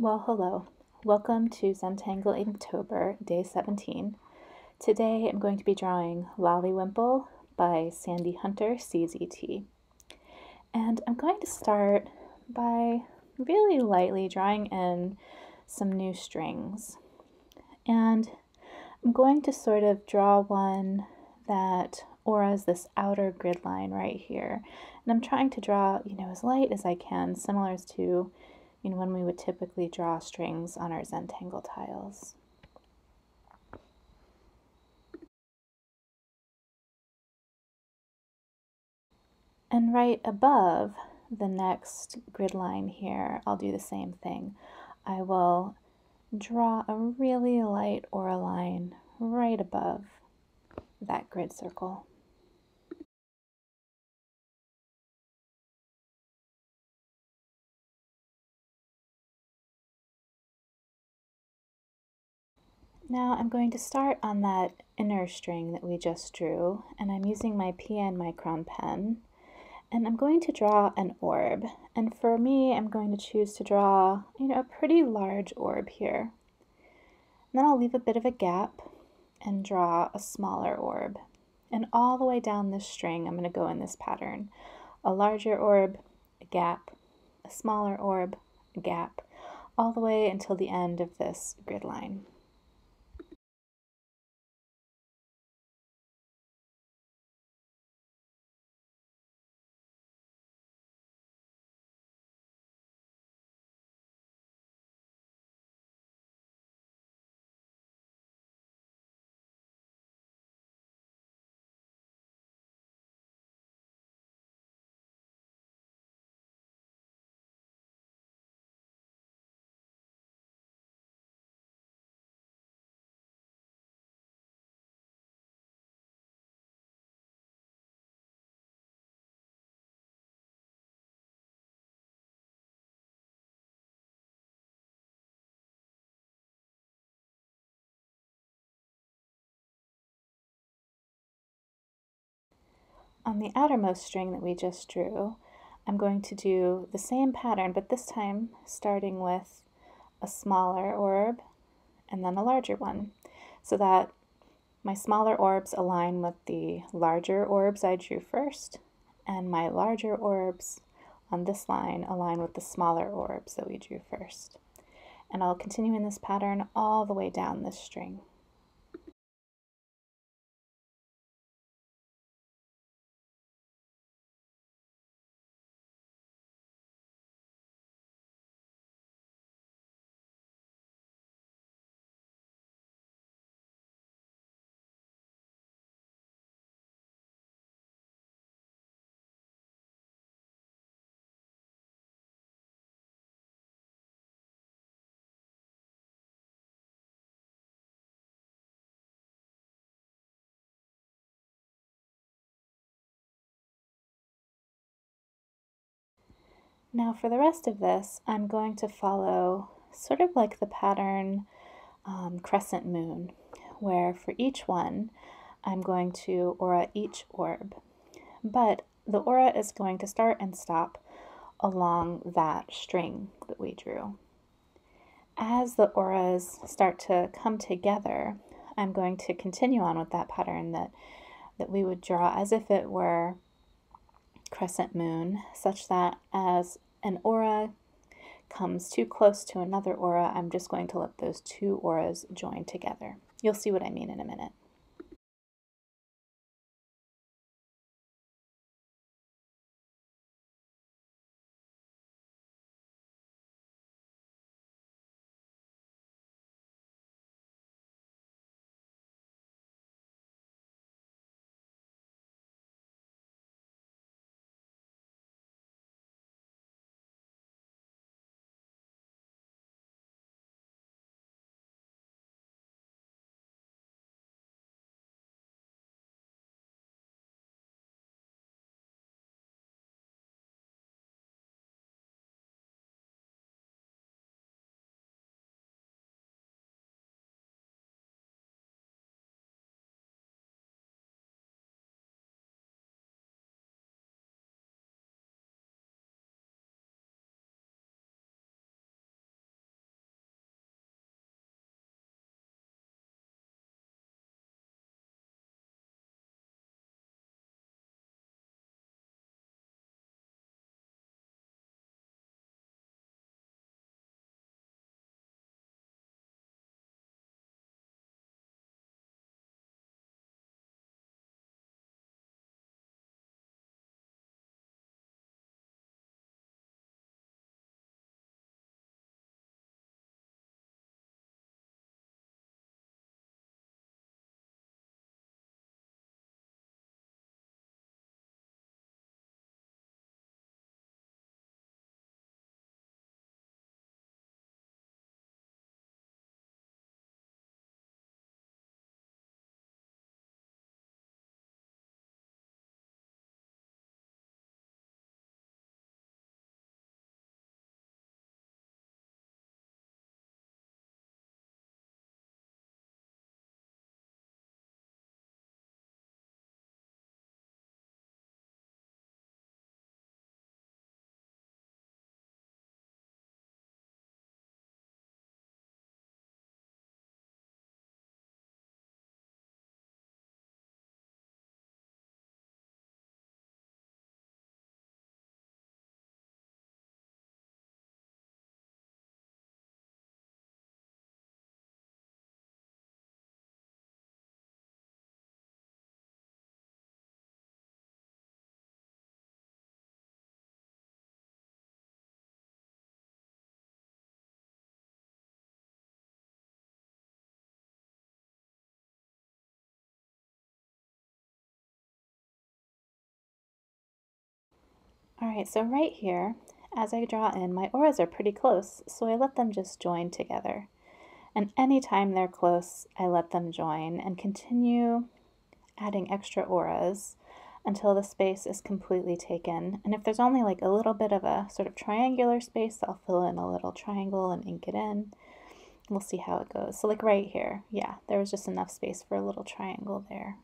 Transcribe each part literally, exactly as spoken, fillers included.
Well, hello. Welcome to Zentangle Inktober, day seventeen. Today I'm going to be drawing Lollywimple by Sandy Hunter, C Z T. And I'm going to start by really lightly drawing in some new strings. And I'm going to sort of draw one that auras this outer grid line right here. And I'm trying to draw, you know, as light as I can, similar to you know, when we would typically draw strings on our Zentangle tiles. And right above the next grid line here, I'll do the same thing. I will draw a really light aura line right above that grid circle. Now I'm going to start on that inner string that we just drew, and I'm using my Pigma Micron pen, and I'm going to draw an orb. And for me, I'm going to choose to draw, you know, a pretty large orb here. And then I'll leave a bit of a gap and draw a smaller orb. And all the way down this string, I'm going to go in this pattern. A larger orb, a gap, a smaller orb, a gap, all the way until the end of this grid line. On the outermost string that we just drew, I'm going to do the same pattern, but this time starting with a smaller orb and then a larger one, so that my smaller orbs align with the larger orbs I drew first, and my larger orbs on this line align with the smaller orbs that we drew first. And I'll continue in this pattern all the way down this string. Now for the rest of this, I'm going to follow sort of like the pattern um, Crescent Moon, where for each one, I'm going to aura each orb. But the aura is going to start and stop along that string that we drew. As the auras start to come together, I'm going to continue on with that pattern that, that we would draw as if it were Crescent Moon, such that as an aura comes too close to another aura, I'm just going to let those two auras join together. You'll see what I mean in a minute. Alright, so right here, as I draw in, my auras are pretty close, so I let them just join together. And anytime they're close, I let them join and continue adding extra auras until the space is completely taken. And if there's only like a little bit of a sort of triangular space, I'll fill in a little triangle and ink it in. We'll see how it goes. So like right here, yeah, there was just enough space for a little triangle there.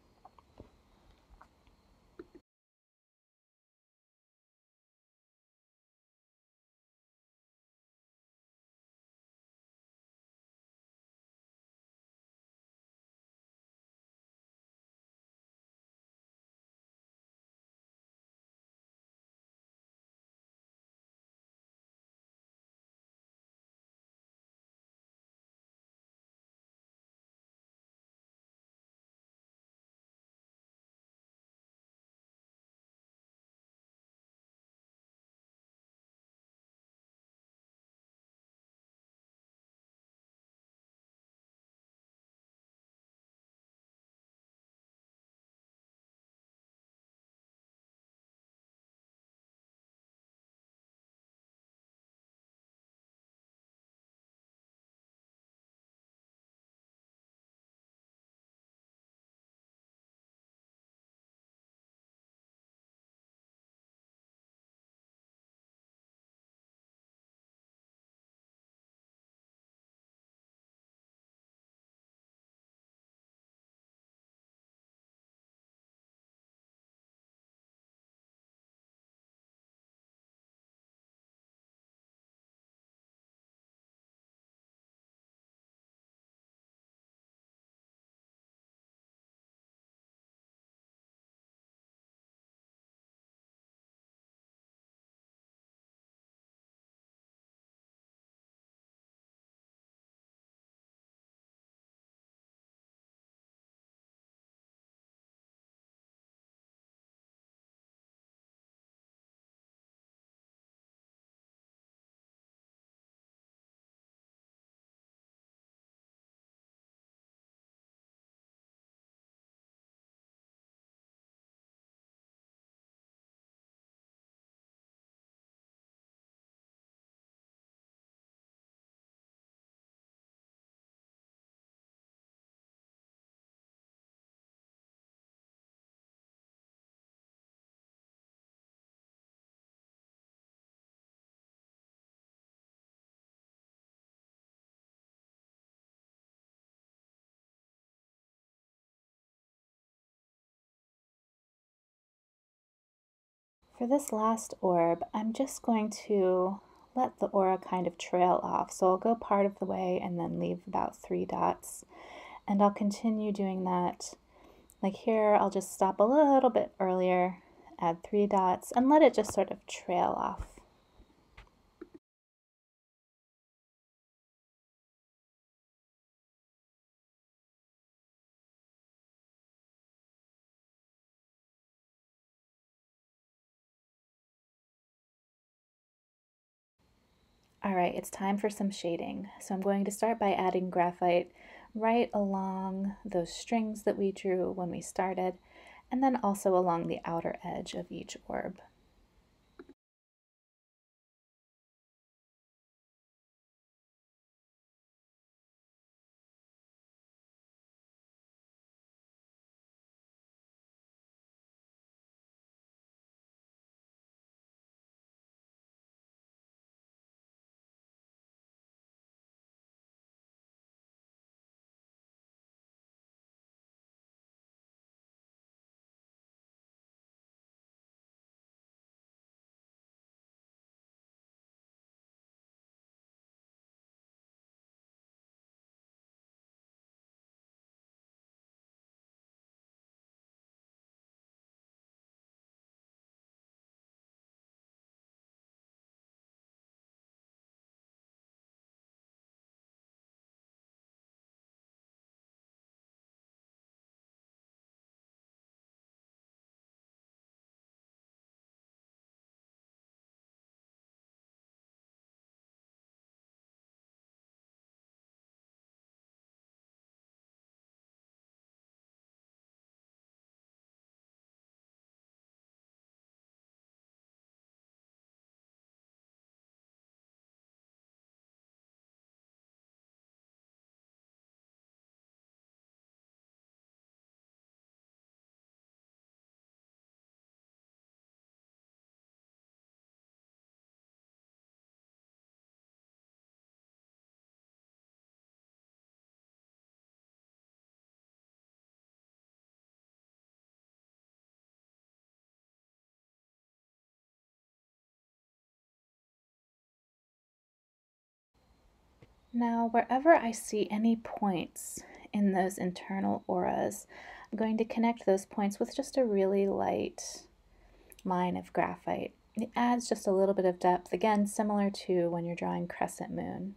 For this last orb, I'm just going to let the aura kind of trail off. So I'll go part of the way and then leave about three dots. And I'll continue doing that. Like here, I'll just stop a little bit earlier, add three dots, and let it just sort of trail off. All right, it's time for some shading. So I'm going to start by adding graphite right along those strings that we drew when we started, and then also along the outer edge of each orb. Now, wherever I see any points in those internal auras, I'm going to connect those points with just a really light line of graphite. It adds just a little bit of depth, again, similar to when you're drawing Crescent Moon.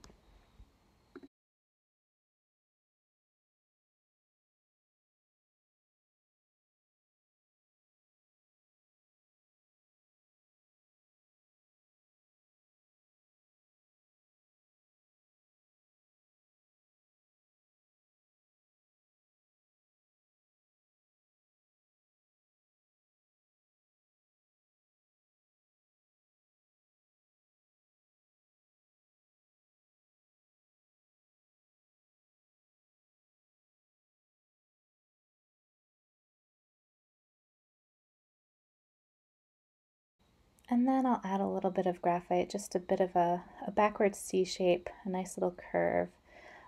And then I'll add a little bit of graphite, just a bit of a, a backward C shape, a nice little curve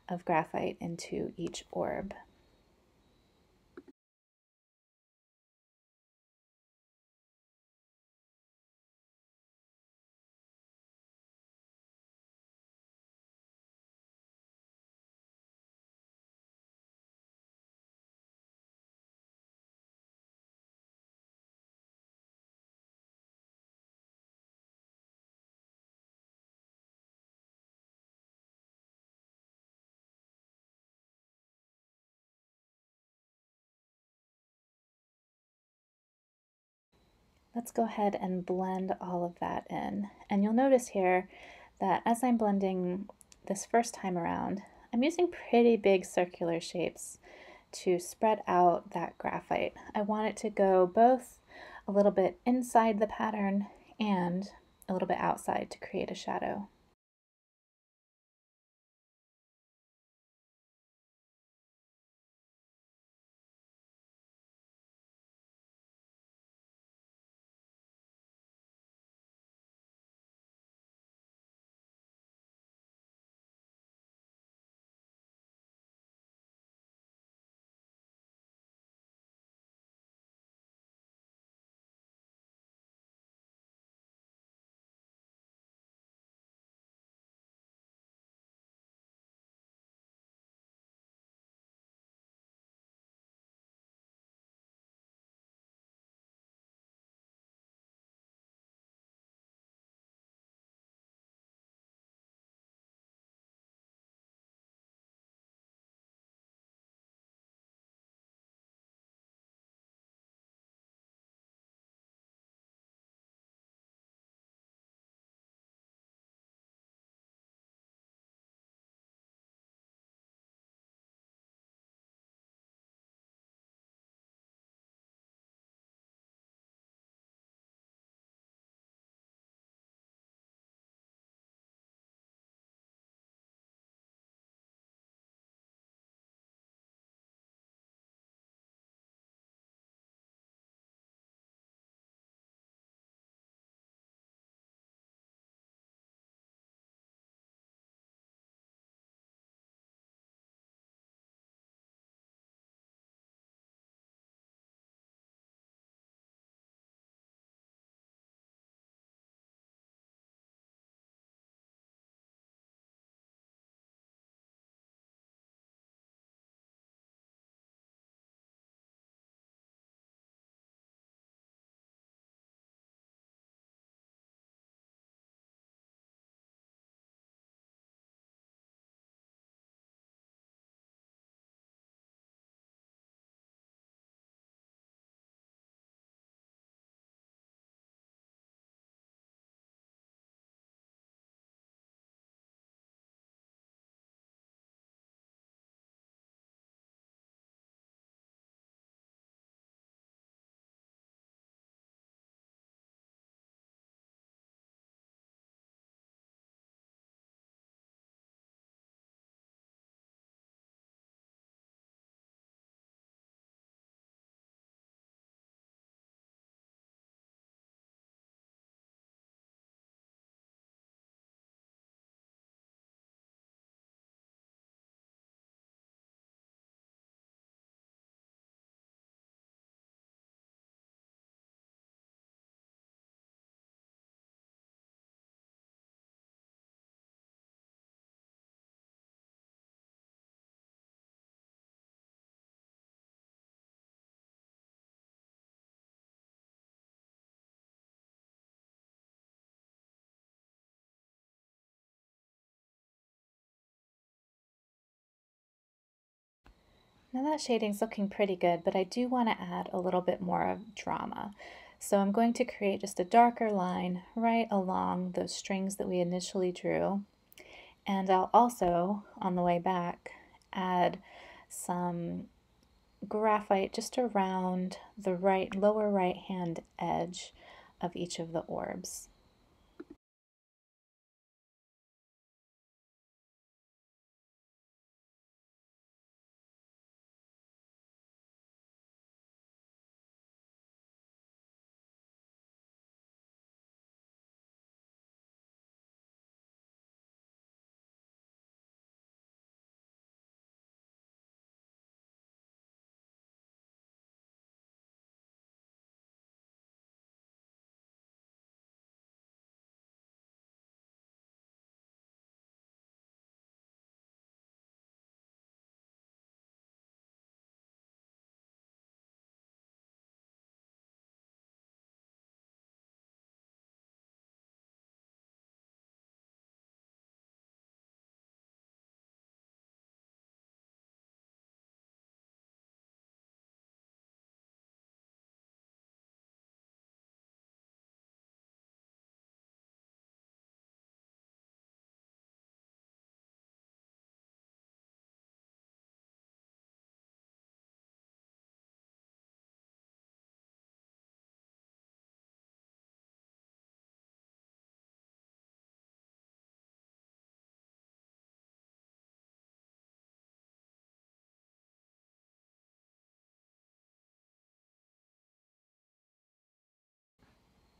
of graphite into each orb. Let's go ahead and blend all of that in. And you'll notice here that as I'm blending this first time around, I'm using pretty big circular shapes to spread out that graphite. I want it to go both a little bit inside the pattern and a little bit outside to create a shadow. Now that shading's looking pretty good, but I do want to add a little bit more of drama. So I'm going to create just a darker line right along those strings that we initially drew. And I'll also, on the way back, add some graphite just around the right lower right hand edge of each of the orbs.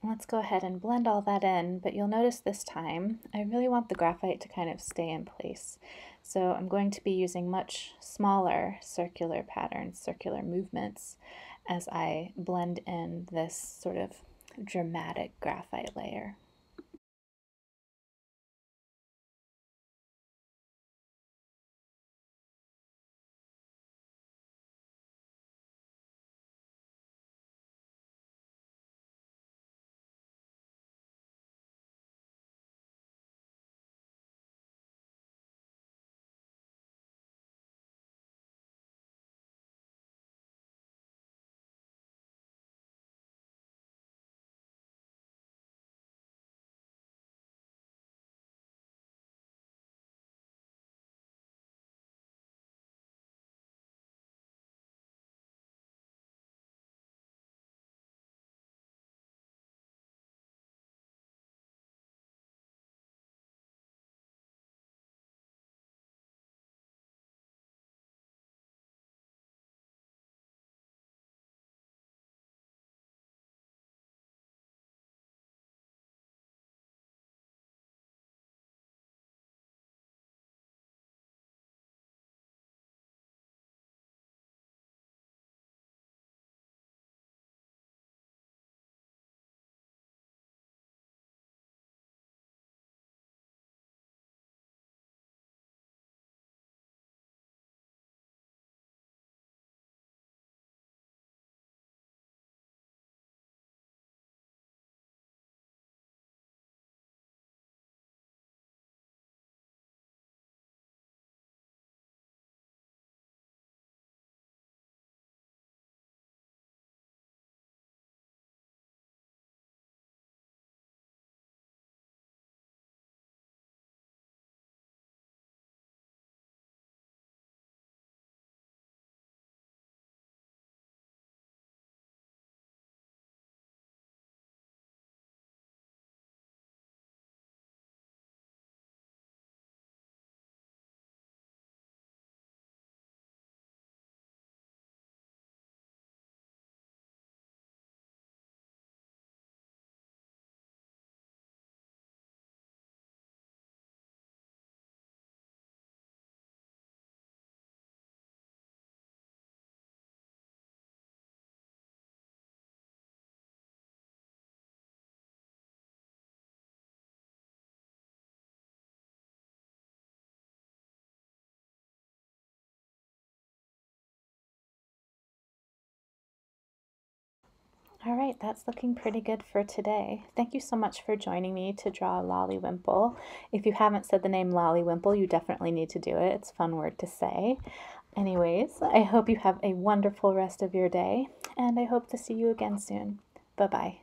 Let's go ahead and blend all that in, but you'll notice this time I really want the graphite to kind of stay in place. So I'm going to be using much smaller circular patterns, circular movements, as I blend in this sort of dramatic graphite layer. All right, that's looking pretty good for today. Thank you so much for joining me to draw Lollywimple. If you haven't said the name Lollywimple, you definitely need to do it. It's a fun word to say. Anyways, I hope you have a wonderful rest of your day, and I hope to see you again soon. Bye-bye.